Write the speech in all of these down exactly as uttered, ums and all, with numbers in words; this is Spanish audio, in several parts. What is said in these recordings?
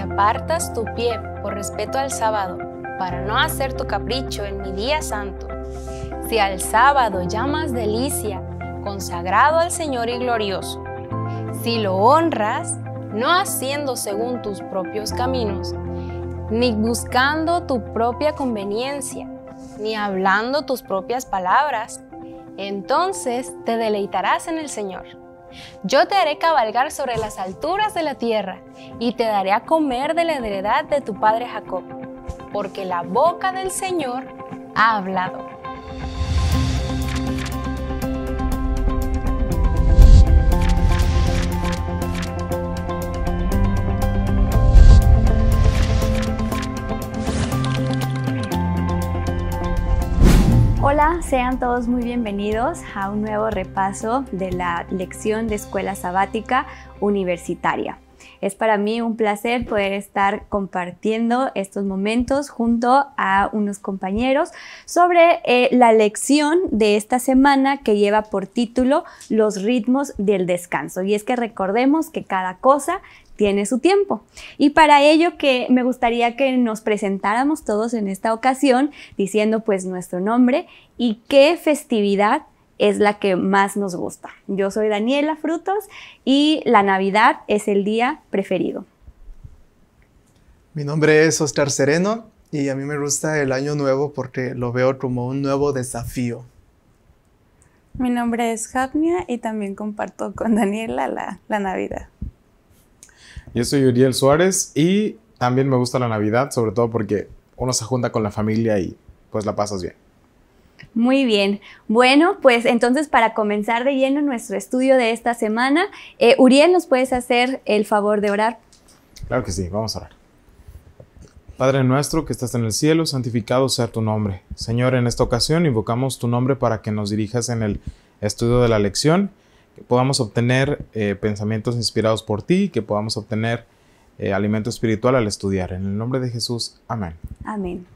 apartas tu pie por respeto al sábado, para no hacer tu capricho en mi día santo. Si al sábado llamas delicia, consagrado al Señor y glorioso, si lo honras, no haciendo según tus propios caminos, ni buscando tu propia conveniencia, ni hablando tus propias palabras, entonces te deleitarás en el Señor. Yo te haré cabalgar sobre las alturas de la tierra, y te daré a comer de la heredad de tu padre Jacob, porque la boca del Señor ha hablado. Hola, sean todos muy bienvenidos a un nuevo repaso de la lección de Escuela Sabática Universitaria. Es para mí un placer poder estar compartiendo estos momentos junto a unos compañeros sobre eh, la lección de esta semana que lleva por título Los ritmos del descanso. Y es que recordemos que cada cosa tiene su tiempo. Y para ello que me gustaría que nos presentáramos todos en esta ocasión diciendo pues nuestro nombre y qué festividad es la que más nos gusta. Yo soy Daniela Frutos y la Navidad es el día preferido. Mi nombre es Oscar Sereno y a mí me gusta el Año Nuevo porque lo veo como un nuevo desafío. Mi nombre es Javnia y también comparto con Daniela la, la Navidad. Yo soy Uriel Suárez y también me gusta la Navidad, sobre todo porque uno se junta con la familia y pues la pasas bien. Muy bien. Bueno, pues entonces para comenzar de lleno nuestro estudio de esta semana, eh, Uriel, ¿nos puedes hacer el favor de orar? Claro que sí, vamos a orar. Padre nuestro que estás en el cielo, santificado sea tu nombre. Señor, en esta ocasión invocamos tu nombre para que nos dirijas en el estudio de la lección, que podamos obtener eh, pensamientos inspirados por ti, que podamos obtener eh, alimento espiritual al estudiar. En el nombre de Jesús. Amén. Amén.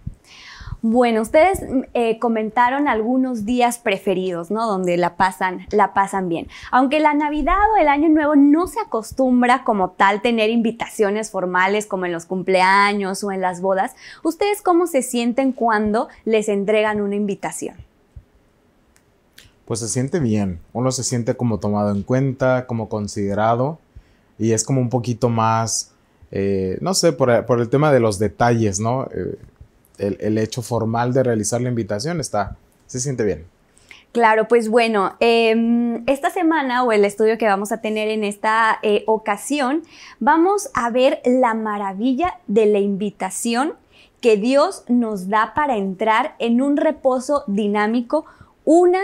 Bueno, ustedes eh, comentaron algunos días preferidos, ¿no? Donde la pasan, la pasan bien. Aunque la Navidad o el Año Nuevo no se acostumbra como tal tener invitaciones formales como en los cumpleaños o en las bodas, ¿ustedes cómo se sienten cuando les entregan una invitación? Pues se siente bien, uno se siente como tomado en cuenta, como considerado y es como un poquito más, eh, no sé, por, por el tema de los detalles, ¿no? Eh, el, el hecho formal de realizar la invitación está, se siente bien. Claro, pues bueno, eh, esta semana o el estudio que vamos a tener en esta eh, ocasión, vamos a ver la maravilla de la invitación que Dios nos da para entrar en un reposo dinámico, una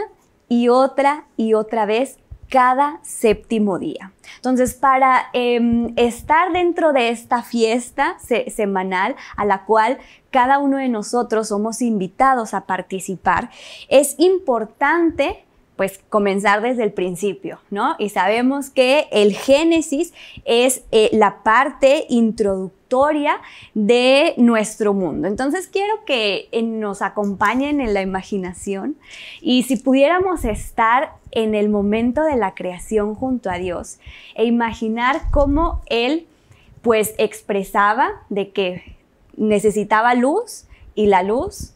y otra y otra vez cada séptimo día. Entonces, para eh, estar dentro de esta fiesta se semanal a la cual cada uno de nosotros somos invitados a participar, es importante pues comenzar desde el principio, ¿no? Y sabemos que el Génesis es eh, la parte introductoria de nuestro mundo. Entonces quiero que eh, nos acompañen en la imaginación y si pudiéramos estar en el momento de la creación junto a Dios e imaginar cómo Él pues expresaba de que necesitaba luz y la luz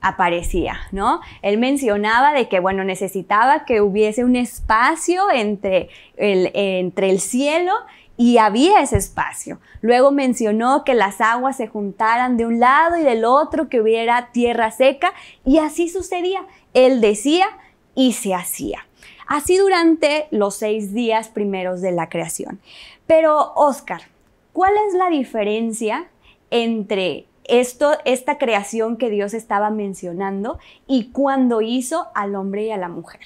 aparecía, ¿no? Él mencionaba de que, bueno, necesitaba que hubiese un espacio entre el, entre el cielo y había ese espacio. Luego mencionó que las aguas se juntaran de un lado y del otro, que hubiera tierra seca y así sucedía. Él decía y se hacía. Así durante los seis días primeros de la creación. Pero, Oscar, ¿cuál es la diferencia entre Esto, esta creación que Dios estaba mencionando y cuando hizo al hombre y a la mujer?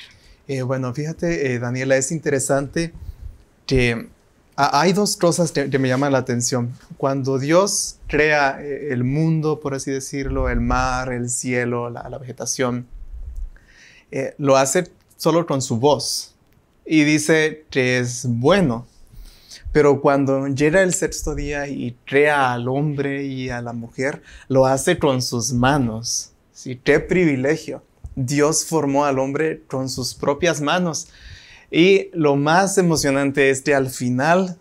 Eh, bueno, fíjate, eh, Daniela, es interesante que a, hay dos cosas que, que me llaman la atención. Cuando Dios crea eh, el mundo, por así decirlo, el mar, el cielo, la, la vegetación, eh, lo hace solo con su voz y dice que es bueno. Pero cuando llega el sexto día y crea al hombre y a la mujer, lo hace con sus manos. ¿Sí? ¡Qué privilegio! Dios formó al hombre con sus propias manos. Y lo más emocionante es que al final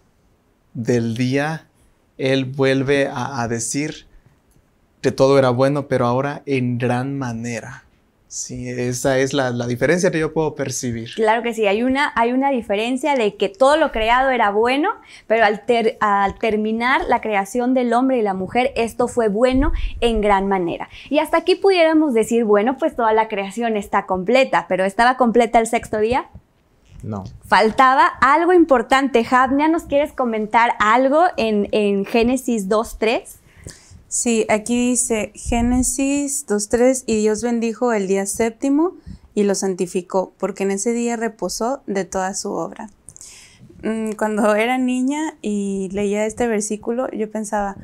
del día, él vuelve a, a decir que todo era bueno, pero ahora en gran manera. Sí, esa es la, la diferencia que yo puedo percibir. Claro que sí, hay una, hay una diferencia de que todo lo creado era bueno, pero al, ter, al terminar la creación del hombre y la mujer, esto fue bueno en gran manera. Y hasta aquí pudiéramos decir, bueno, pues toda la creación está completa, pero ¿estaba completa el sexto día? No. Faltaba algo importante. Javnia, ¿nos quieres comentar algo en, en Génesis dos, tres? Sí, aquí dice Génesis dos, tres, y Dios bendijo el día séptimo y lo santificó, porque en ese día reposó de toda su obra. Cuando era niña y leía este versículo, yo pensaba,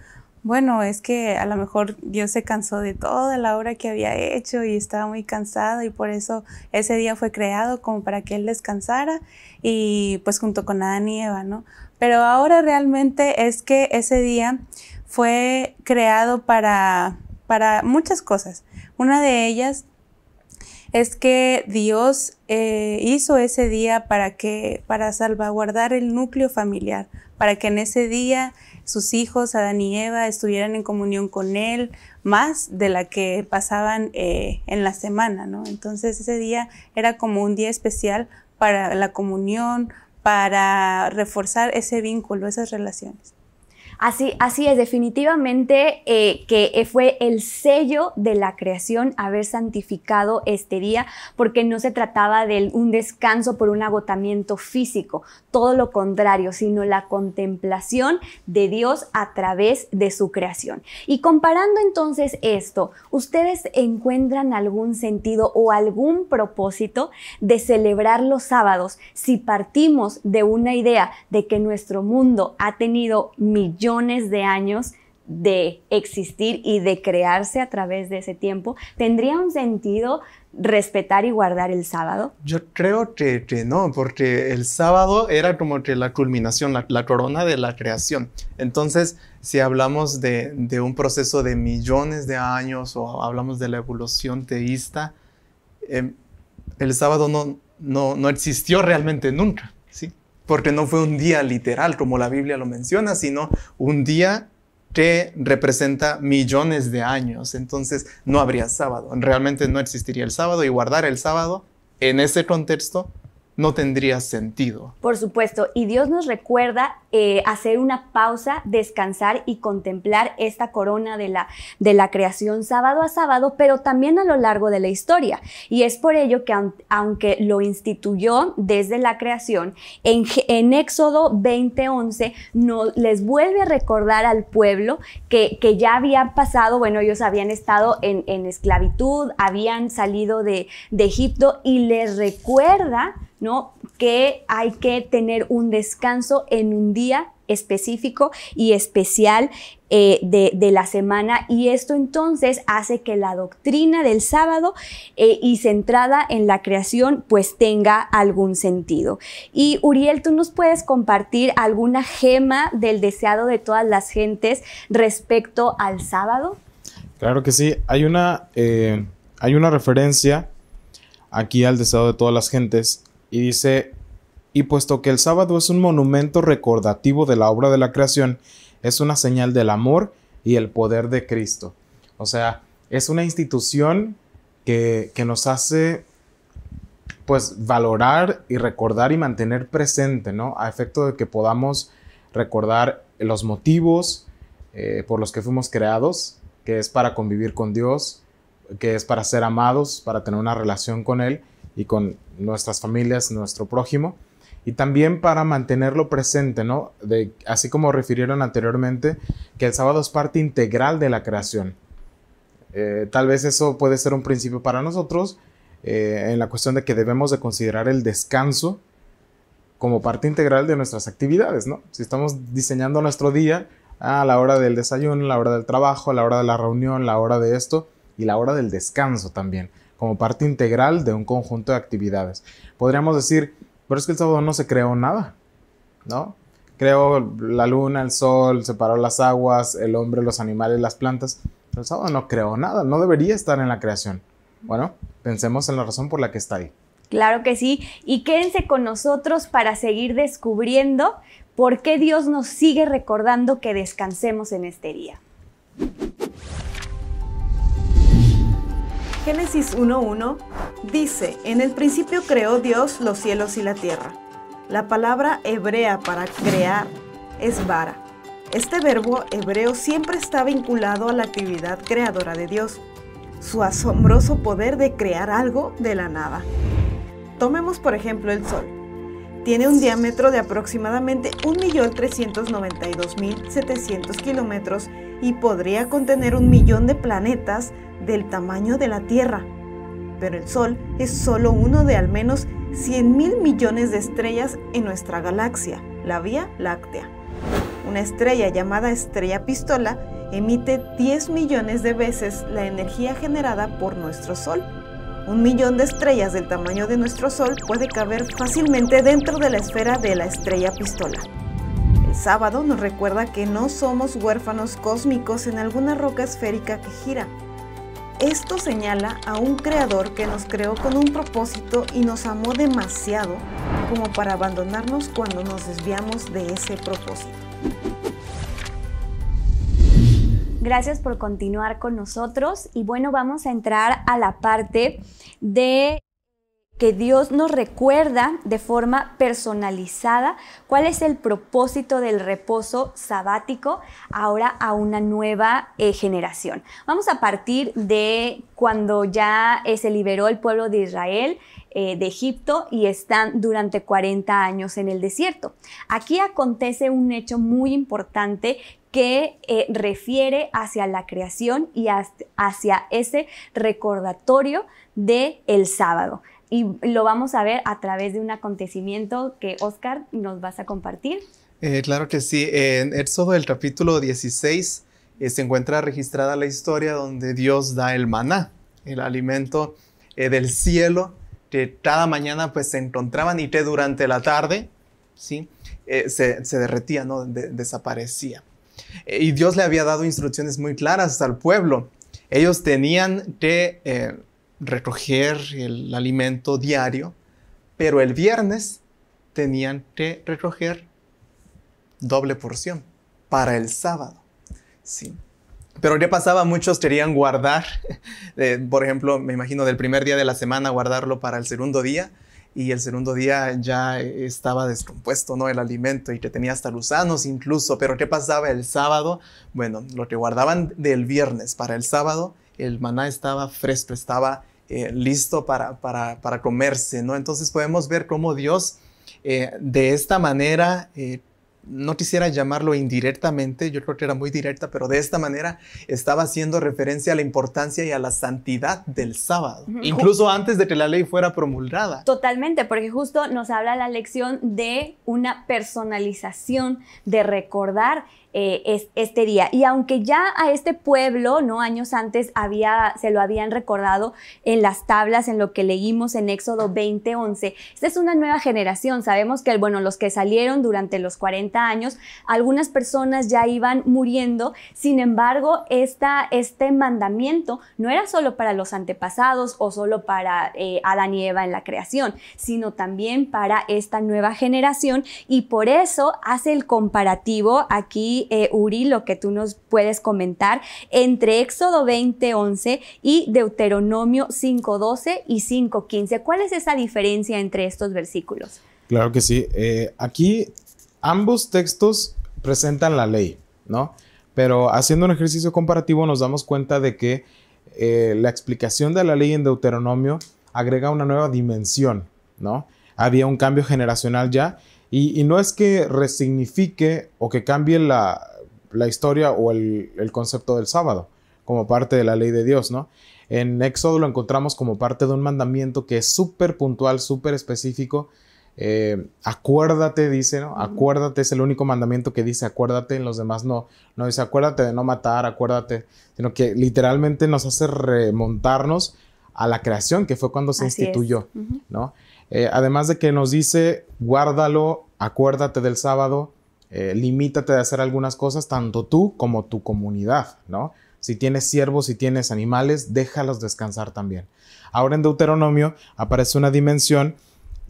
bueno, es que a lo mejor Dios se cansó de toda la obra que había hecho y estaba muy cansado, y por eso ese día fue creado como para que Él descansara, y pues junto con Adán y Eva, ¿no? Pero ahora realmente es que ese día fue creado para, para muchas cosas. Una de ellas es que Dios eh, hizo ese día para, que, para salvaguardar el núcleo familiar, para que en ese día sus hijos, Adán y Eva, estuvieran en comunión con Él, más de la que pasaban eh, en la semana, ¿no? Entonces ese día era como un día especial para la comunión, para reforzar ese vínculo, esas relaciones. Así, así es, definitivamente eh, que fue el sello de la creación haber santificado este día, porque no se trataba de un descanso por un agotamiento físico, todo lo contrario, sino la contemplación de Dios a través de su creación. Y comparando entonces esto, ¿ustedes encuentran algún sentido o algún propósito de celebrar los sábados si partimos de una idea de que nuestro mundo ha tenido millones millones de años de existir y de crearse a través de ese tiempo? ¿Tendría un sentido respetar y guardar el sábado? Yo creo que, que no, porque el sábado era como que la culminación, la, la corona de la creación. Entonces, si hablamos de, de un proceso de millones de años o hablamos de la evolución teísta, eh, el sábado no, no, no existió realmente nunca, ¿sí? Porque no fue un día literal, como la Biblia lo menciona, sino un día que representa millones de años. Entonces, no habría sábado. Realmente no existiría el sábado, y guardar el sábado en ese contexto no tendría sentido. Por supuesto, y Dios nos recuerda eh, hacer una pausa, descansar y contemplar esta corona de la, de la creación sábado a sábado, pero también a lo largo de la historia. Y es por ello que aunque lo instituyó desde la creación, en, en Éxodo veinte, once no, les vuelve a recordar al pueblo que, que ya habían pasado, bueno, ellos habían estado en, en esclavitud, habían salido de, de Egipto, y les recuerda, ¿no?, que hay que tener un descanso en un día específico y especial eh, de, de la semana, y esto entonces hace que la doctrina del sábado eh, y centrada en la creación pues tenga algún sentido. Y Uriel, ¿tú nos puedes compartir alguna gema del deseado de todas las gentes respecto al sábado? Claro que sí, hay una, eh, hay una referencia aquí al deseado de todas las gentes. Y dice, y puesto que el sábado es un monumento recordativo de la obra de la creación, es una señal del amor y el poder de Cristo. O sea, es una institución que, que nos hace, pues, valorar y recordar y mantener presente, ¿no? A efecto de que podamos recordar los motivos eh, por los que fuimos creados, que es para convivir con Dios, que es para ser amados, para tener una relación con Él y con nuestras familias, nuestro prójimo, y también para mantenerlo presente, ¿no? De, así como refirieron anteriormente, que el sábado es parte integral de la creación. Eh, tal vez eso puede ser un principio para nosotros, eh, en la cuestión de que debemos de considerar el descanso como parte integral de nuestras actividades, ¿no? Si estamos diseñando nuestro día a la hora del desayuno, a la hora del trabajo, a la hora de la reunión, la hora de esto y la hora del descanso también, como parte integral de un conjunto de actividades. Podríamos decir, pero es que el sábado no se creó nada, ¿no? Creó la luna, el sol, separó las aguas, el hombre, los animales, las plantas. Pero el sábado no creó nada, no debería estar en la creación. Bueno, pensemos en la razón por la que está ahí. Claro que sí, y quédense con nosotros para seguir descubriendo ¿Por qué Dios nos sigue recordando que descansemos en este día? Génesis uno uno dice, en el principio creó Dios los cielos y la tierra. La palabra hebrea para crear es bara. Este verbo hebreo siempre está vinculado a la actividad creadora de Dios, su asombroso poder de crear algo de la nada. Tomemos por ejemplo el Sol. Tiene un diámetro de aproximadamente un millón trescientos noventa y dos mil setecientos kilómetros y podría contener un millón de planetas del tamaño de la Tierra. Pero el Sol es solo uno de al menos cien mil millones de estrellas en nuestra galaxia, la Vía Láctea. Una estrella llamada Estrella Pistola emite diez millones de veces la energía generada por nuestro Sol. Un millón de estrellas del tamaño de nuestro Sol puede caber fácilmente dentro de la esfera de la Estrella Pistola. El sábado nos recuerda que no somos huérfanos cósmicos en alguna roca esférica que gira. Esto señala a un creador que nos creó con un propósito y nos amó demasiado como para abandonarnos cuando nos desviamos de ese propósito. Gracias por continuar con nosotros y bueno, vamos a entrar a la parte de que Dios nos recuerda de forma personalizada cuál es el propósito del reposo sabático ahora a una nueva eh, generación. Vamos a partir de cuando ya eh, se liberó el pueblo de Israel eh, de Egipto y están durante cuarenta años en el desierto. Aquí acontece un hecho muy importante que eh, refiere hacia la creación y hacia ese recordatorio del sábado. Y lo vamos a ver a través de un acontecimiento que, Oscar, nos vas a compartir. Eh, claro que sí. En Éxodo, el capítulo dieciséis, eh, se encuentra registrada la historia donde Dios da el maná, el alimento eh, del cielo, que cada mañana pues, se encontraban y que durante la tarde ¿sí? eh, se, se derretía, ¿no? De- desaparecía. Eh, y Dios le había dado instrucciones muy claras al pueblo. Ellos tenían que... Eh, recoger el alimento diario, pero el viernes tenían que recoger doble porción para el sábado. Sí. Pero ¿qué pasaba? Muchos querían guardar, eh, por ejemplo, me imagino del primer día de la semana guardarlo para el segundo día y el segundo día ya estaba descompuesto, ¿no? El alimento y que tenía hasta gusanos incluso. Pero ¿qué pasaba el sábado? Bueno, lo que guardaban del viernes para el sábado, el maná estaba fresco, estaba eh, listo para, para, para comerse, ¿no? Entonces podemos ver cómo Dios eh, de esta manera, eh, no quisiera llamarlo indirectamente, yo creo que era muy directa, pero de esta manera estaba haciendo referencia a la importancia y a la santidad del sábado, uh-huh. Incluso antes de que la ley fuera promulgada. Totalmente, porque justo nos habla la lección de una personalización, de recordar Eh, es, este día. Y aunque ya a este pueblo, ¿no? Años antes había, se lo habían recordado en las tablas, en lo que leímos en Éxodo veinte once. Esta es una nueva generación. Sabemos que, bueno, los que salieron durante los cuarenta años, algunas personas ya iban muriendo. Sin embargo, esta, este mandamiento no era solo para los antepasados o solo para eh, Adán y Eva en la creación, sino también para esta nueva generación. Y por eso hace el comparativo aquí Eh, Uri, lo que tú nos puedes comentar entre Éxodo veinte once y Deuteronomio cinco doce y cinco quince. ¿Cuál es esa diferencia entre estos versículos? Claro que sí. Eh, aquí ambos textos presentan la ley, ¿no? Pero haciendo un ejercicio comparativo nos damos cuenta de que eh, la explicación de la ley en Deuteronomio agrega una nueva dimensión, ¿no? Había un cambio generacional ya. Y, y no es que resignifique o que cambie la, la historia o el, el concepto del sábado como parte de la ley de Dios, ¿no? En Éxodo lo encontramos como parte de un mandamiento que es súper puntual, súper específico. Eh, acuérdate, dice, ¿no? Acuérdate, es el único mandamiento que dice acuérdate, en los demás no. No dice acuérdate de no matar, acuérdate, sino que literalmente nos hace remontarnos a la creación, que fue cuando se Así instituyó, es. Uh-huh. ¿No? Eh, además de que nos dice, guárdalo, acuérdate del sábado, eh, limítate de hacer algunas cosas, tanto tú como tu comunidad, ¿no? Si tienes siervos, si tienes animales, déjalos descansar también. Ahora en Deuteronomio aparece una dimensión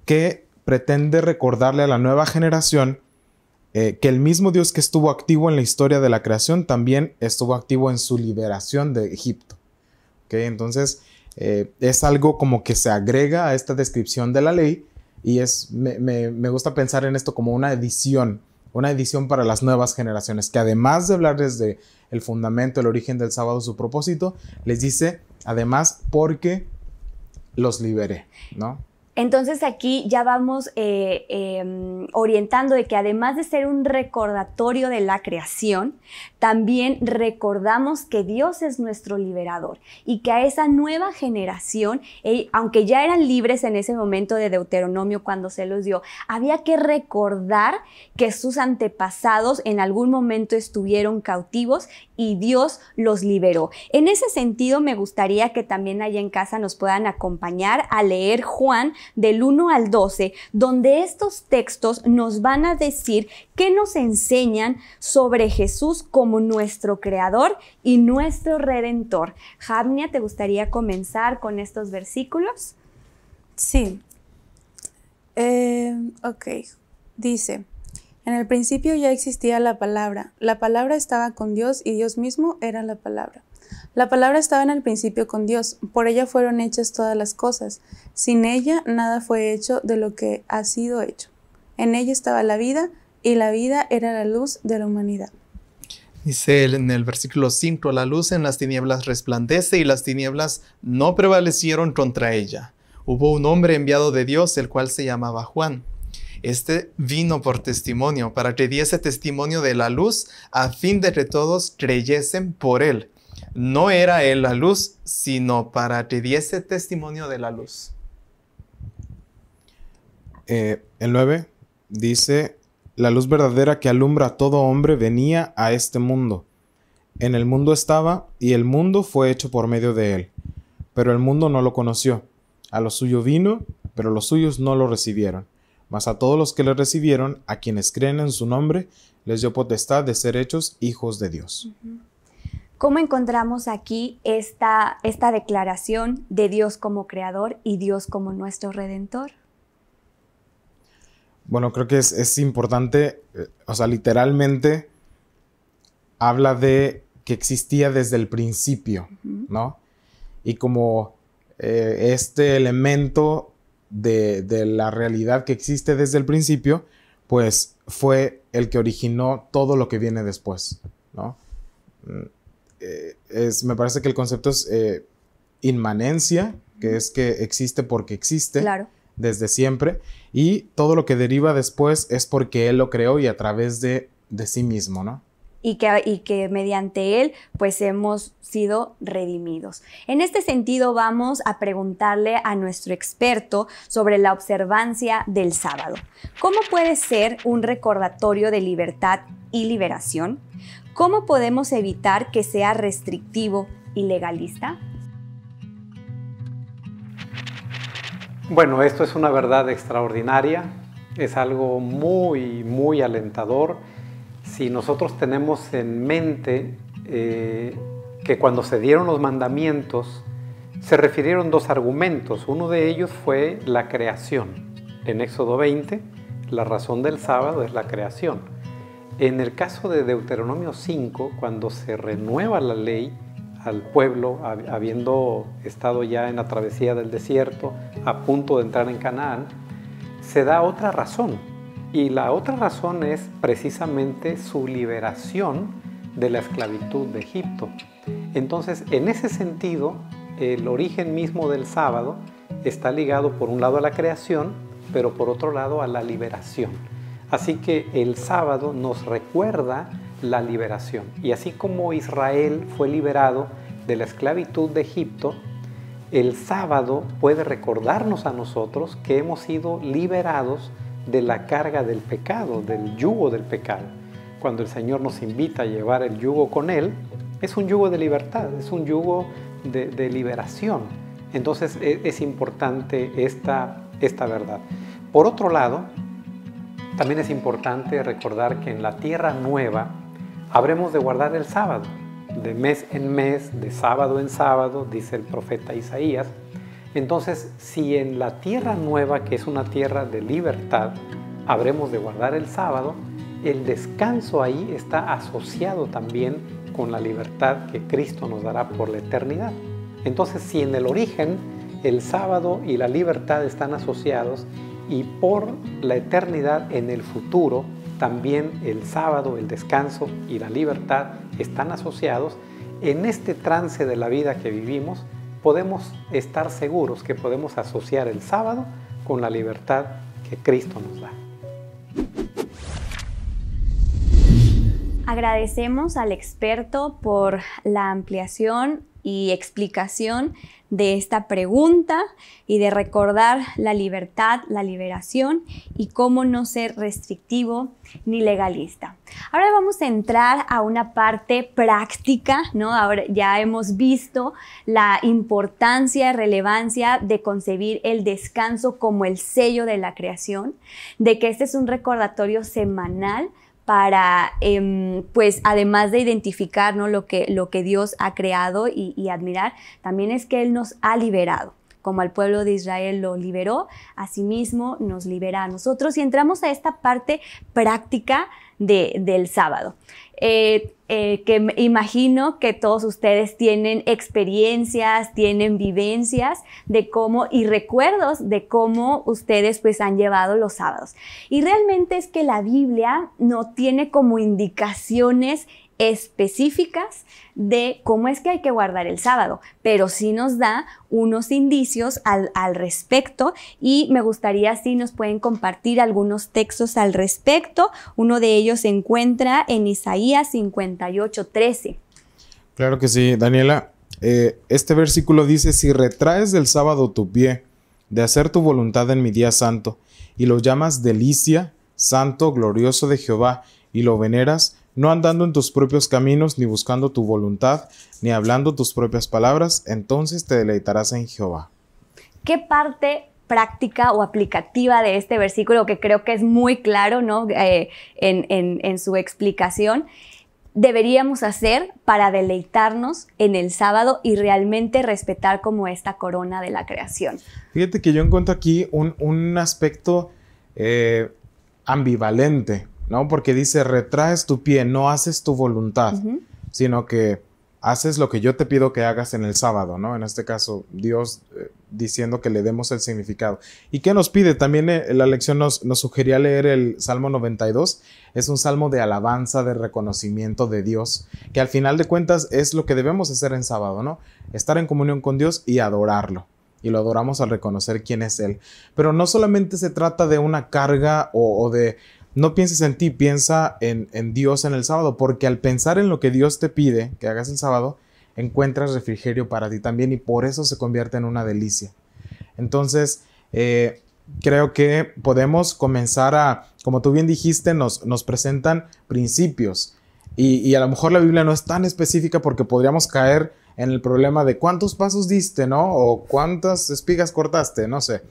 que pretende recordarle a la nueva generación eh, que el mismo Dios que estuvo activo en la historia de la creación también estuvo activo en su liberación de Egipto. ¿Okay? Entonces eh, es algo como que se agrega a esta descripción de la ley y es, me, me, me gusta pensar en esto como una edición, una edición para las nuevas generaciones, que además de hablar desde el fundamento, el origen del sábado, su propósito, les dice además porque los liberé, ¿no? Entonces aquí ya vamos eh, eh, orientando de que además de ser un recordatorio de la creación, también recordamos que Dios es nuestro liberador y que a esa nueva generación, eh, aunque ya eran libres en ese momento de Deuteronomio cuando se los dio, había que recordar que sus antepasados en algún momento estuvieron cautivos y Dios los liberó. En ese sentido, me gustaría que también allá en casa nos puedan acompañar a leer Juan del uno al doce, donde estos textos nos van a decir qué nos enseñan sobre Jesús como nuestro Creador y nuestro Redentor. Javnia, ¿te gustaría comenzar con estos versículos? Sí. Eh, ok. Dice, en el principio ya existía la palabra. La palabra estaba con Dios y Dios mismo era la palabra. La palabra estaba en el principio con Dios, por ella fueron hechas todas las cosas, sin ella nada fue hecho de lo que ha sido hecho. En ella estaba la vida, y la vida era la luz de la humanidad. Dice en el versículo cinco, la luz en las tinieblas resplandece, y las tinieblas no prevalecieron contra ella. Hubo un hombre enviado de Dios, el cual se llamaba Juan. Este vino por testimonio, para que diese testimonio de la luz, a fin de que todos creyesen por él. No era él la luz, sino para que diese testimonio de la luz. Eh, el nueve dice, la luz verdadera que alumbra a todo hombre venía a este mundo. En el mundo estaba, y el mundo fue hecho por medio de él. Pero el mundo no lo conoció. A lo suyo vino, pero los suyos no lo recibieron. Mas a todos los que le recibieron, a quienes creen en su nombre, les dio potestad de ser hechos hijos de Dios. Uh-huh. ¿Cómo encontramos aquí esta, esta declaración de Dios como Creador y Dios como nuestro Redentor? Bueno, creo que es, es importante, eh, o sea, literalmente habla de que existía desde el principio, uh-huh. ¿no? Y como eh, este elemento de, de la realidad que existe desde el principio, pues fue el que originó todo lo que viene después, ¿no? Mm. Es, me parece que el concepto es eh, inmanencia, que es que existe porque existe, claro, desde siempre, y todo lo que deriva después es porque él lo creó y a través de, de sí mismo, ¿no? Y que, y que mediante él, pues, hemos sido redimidos. En este sentido, vamos a preguntarle a nuestro experto sobre la observancia del sábado. ¿Cómo puede ser un recordatorio de libertad y liberación? ¿Cómo podemos evitar que sea restrictivo y legalista? Bueno, esto es una verdad extraordinaria. Es algo muy, muy alentador. Si nosotros tenemos en mente eh, que cuando se dieron los mandamientos, se refirieron dos argumentos. Uno de ellos fue la creación. En Éxodo veinte, la razón del sábado es la creación. En el caso de Deuteronomio cinco, cuando se renueva la ley al pueblo, habiendo estado ya en la travesía del desierto, a punto de entrar en Canaán, se da otra razón. Y la otra razón es precisamente su liberación de la esclavitud de Egipto. Entonces, en ese sentido, el origen mismo del sábado está ligado por un lado a la creación, pero por otro lado a la liberación. Así que el sábado nos recuerda la liberación. Y así como Israel fue liberado de la esclavitud de Egipto, el sábado puede recordarnos a nosotros que hemos sido liberados de la carga del pecado, del yugo del pecado. Cuando el Señor nos invita a llevar el yugo con Él, es un yugo de libertad, es un yugo de, de liberación. Entonces es, es importante esta, esta verdad. Por otro lado, también es importante recordar que en la tierra nueva habremos de guardar el sábado, de mes en mes, de sábado en sábado, dice el profeta Isaías. Entonces, si en la tierra nueva, que es una tierra de libertad, habremos de guardar el sábado, el descanso ahí está asociado también con la libertad que Cristo nos dará por la eternidad. Entonces, si en el origen el sábado y la libertad están asociados, y por la eternidad en el futuro, también el sábado, el descanso y la libertad están asociados, en este trance de la vida que vivimos, podemos estar seguros que podemos asociar el sábado con la libertad que Cristo nos da. Agradecemos al experto por la ampliación y explicación de esta pregunta y de recordar la libertad, la liberación y cómo no ser restrictivo ni legalista. Ahora vamos a entrar a una parte práctica, ¿no? Ahora ya hemos visto la importancia y relevancia de concebir el descanso como el sello de la creación, de que este es un recordatorio semanal para, eh, pues, además de identificar, ¿no?, lo que, lo que Dios ha creado y, y admirar, también es que Él nos ha liberado. Como al pueblo de Israel lo liberó, asimismo nos libera a nosotros. Y entramos a esta parte práctica de, del sábado. Eh, eh, que imagino que todos ustedes tienen experiencias, tienen vivencias de cómo y recuerdos de cómo ustedes pues han llevado los sábados. Y realmente es que la Biblia no tiene como indicaciones específicas de cómo es que hay que guardar el sábado, pero sí nos da unos indicios al, al respecto, y me gustaría si nos pueden compartir algunos textos al respecto. Uno de ellos se encuentra en Isaías cincuenta y ocho, trece. Claro que sí, Daniela. Eh, este versículo dice: si retraes del sábado tu pie de hacer tu voluntad en mi día santo, y lo llamas delicia, santo, glorioso de Jehová, y lo veneras, no andando en tus propios caminos, ni buscando tu voluntad, ni hablando tus propias palabras, entonces te deleitarás en Jehová. ¿Qué parte práctica o aplicativa de este versículo, que creo que es muy claro, ¿no?, eh, en, en, en su explicación, deberíamos hacer para deleitarnos en el sábado y realmente respetar como esta corona de la creación? Fíjate que yo encuentro aquí un, un aspecto eh, ambivalente, ¿no? Porque dice, retraes tu pie, no haces tu voluntad, uh-huh, sino que haces lo que yo te pido que hagas en el sábado, ¿no? En este caso, Dios eh, diciendo que le demos el significado. ¿Y qué nos pide? También eh, la lección nos, nos sugería leer el Salmo noventa y dos. Es un salmo de alabanza, de reconocimiento de Dios, que al final de cuentas es lo que debemos hacer en sábado, ¿no? Estar en comunión con Dios y adorarlo. Y lo adoramos al reconocer quién es Él. Pero no solamente se trata de una carga o, o de... No pienses en ti, piensa en, en Dios en el sábado, porque al pensar en lo que Dios te pide que hagas el sábado, encuentras refrigerio para ti también, y por eso se convierte en una delicia. Entonces, eh, creo que podemos comenzar a, como tú bien dijiste, nos, nos presentan principios, y, y a lo mejor la Biblia no es tan específica porque podríamos caer en el problema de cuántos pasos diste, ¿no? O cuántas espigas cortaste, no sé.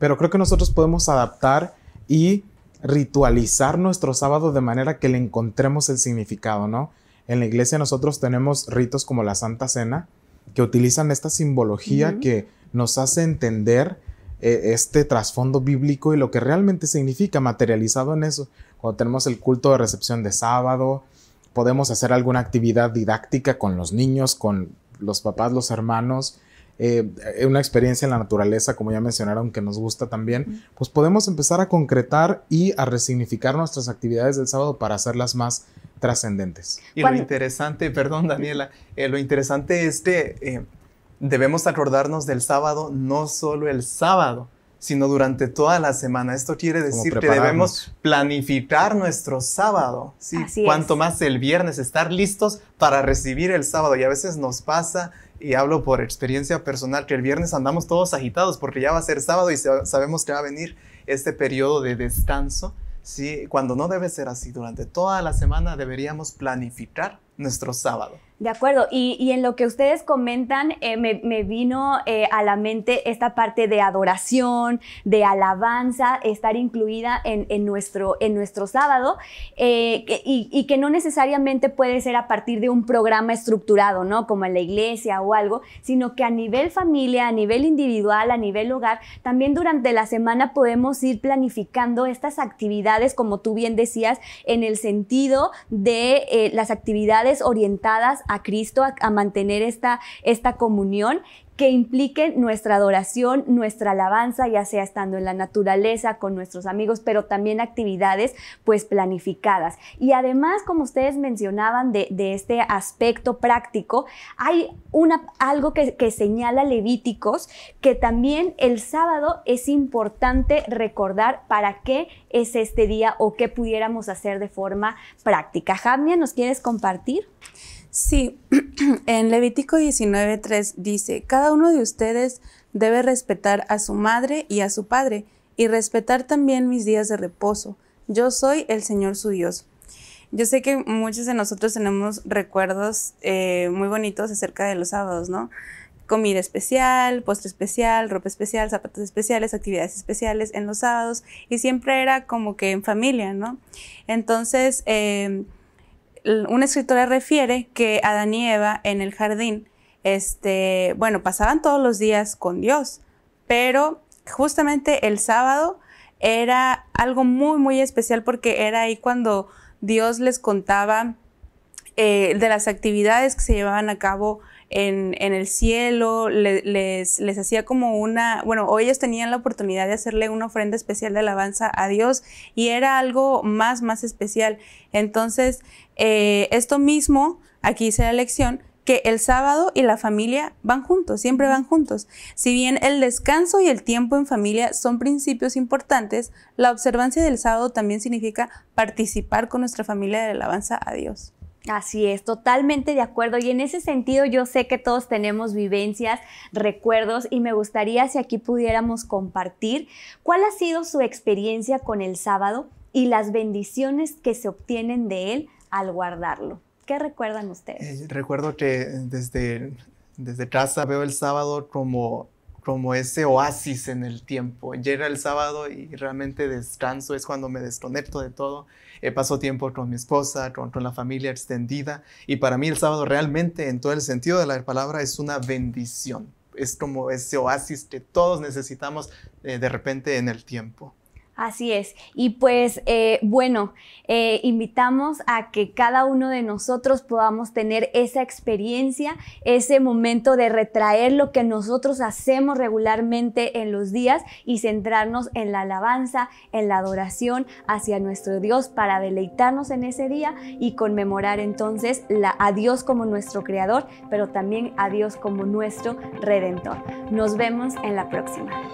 Pero creo que nosotros podemos adaptar y ritualizar nuestro sábado de manera que le encontremos el significado, ¿no? En la iglesia nosotros tenemos ritos como la Santa Cena, que utilizan esta simbología, uh-huh, que nos hace entender eh, este trasfondo bíblico y lo que realmente significa, materializado en eso. Cuando tenemos el culto de recepción de sábado, podemos hacer alguna actividad didáctica con los niños, con los papás, los hermanos. Eh, una experiencia en la naturaleza, como ya mencionaron, que nos gusta también, pues podemos empezar a concretar y a resignificar nuestras actividades del sábado para hacerlas más trascendentes. Y lo interesante, perdón Daniela, eh, lo interesante es que eh, debemos acordarnos del sábado no solo el sábado, sino durante toda la semana. Esto quiere decir que debemos planificar nuestro sábado, ¿sí? Cuanto más el viernes, estar listos para recibir el sábado. Y a veces nos pasa, y hablo por experiencia personal, que el viernes andamos todos agitados porque ya va a ser sábado y sabemos que va a venir este periodo de descanso, ¿sí? Cuando no debe ser así. Durante toda la semana deberíamos planificar nuestro sábado. De acuerdo, y, y en lo que ustedes comentan eh, me, me vino eh, a la mente esta parte de adoración, de alabanza, estar incluida en, en, nuestro, en nuestro sábado eh, y, y que no necesariamente puede ser a partir de un programa estructurado, ¿no? Como en la iglesia o algo, sino que a nivel familia, a nivel individual, a nivel hogar, también durante la semana podemos ir planificando estas actividades, como tú bien decías, en el sentido de eh, las actividades orientadas a a Cristo, a, a mantener esta, esta comunión que implique nuestra adoración, nuestra alabanza, ya sea estando en la naturaleza, con nuestros amigos, pero también actividades pues planificadas. Y además, como ustedes mencionaban de, de este aspecto práctico, hay una, algo que, que señala Levíticos, que también el sábado es importante recordar para qué es este día o qué pudiéramos hacer de forma práctica. Javnia, ¿nos quieres compartir? Sí, en Levítico diecinueve tres dice, cada uno de ustedes debe respetar a su madre y a su padre, y respetar también mis días de reposo. Yo soy el Señor su Dios. Yo sé que muchos de nosotros tenemos recuerdos eh, muy bonitos acerca de los sábados, ¿no? Comida especial, postre especial, ropa especial, zapatos especiales, actividades especiales en los sábados, y siempre era como que en familia, ¿no? Entonces, eh, una escritora refiere que Adán y Eva en el jardín, este, bueno, pasaban todos los días con Dios, pero justamente el sábado era algo muy, muy especial porque era ahí cuando Dios les contaba eh, de las actividades que se llevaban a cabo en, en el cielo, le, les, les hacía como una, bueno, o ellos tenían la oportunidad de hacerle una ofrenda especial de alabanza a Dios y era algo más, más especial. Entonces, eh, esto mismo, aquí hice la lección, que el sábado y la familia van juntos, siempre van juntos. Si bien el descanso y el tiempo en familia son principios importantes, la observancia del sábado también significa participar con nuestra familia de la alabanza a Dios. Así es, totalmente de acuerdo, y en ese sentido yo sé que todos tenemos vivencias, recuerdos, y me gustaría si aquí pudiéramos compartir cuál ha sido su experiencia con el sábado y las bendiciones que se obtienen de él al guardarlo. ¿Qué recuerdan ustedes? Eh, recuerdo que desde, desde casa veo el sábado como, como ese oasis en el tiempo. Llega el sábado y realmente descanso, es cuando me desconecto de todo. Eh, paso tiempo con mi esposa, con, con la familia extendida, y para mí el sábado realmente, en todo el sentido de la palabra, es una bendición. Es como ese oasis que todos necesitamos eh, de repente en el tiempo. Así es, y pues eh, bueno, eh, invitamos a que cada uno de nosotros podamos tener esa experiencia, ese momento de retraer lo que nosotros hacemos regularmente en los días y centrarnos en la alabanza, en la adoración hacia nuestro Dios para deleitarnos en ese día y conmemorar entonces la, a Dios como nuestro Creador, pero también a Dios como nuestro Redentor. Nos vemos en la próxima.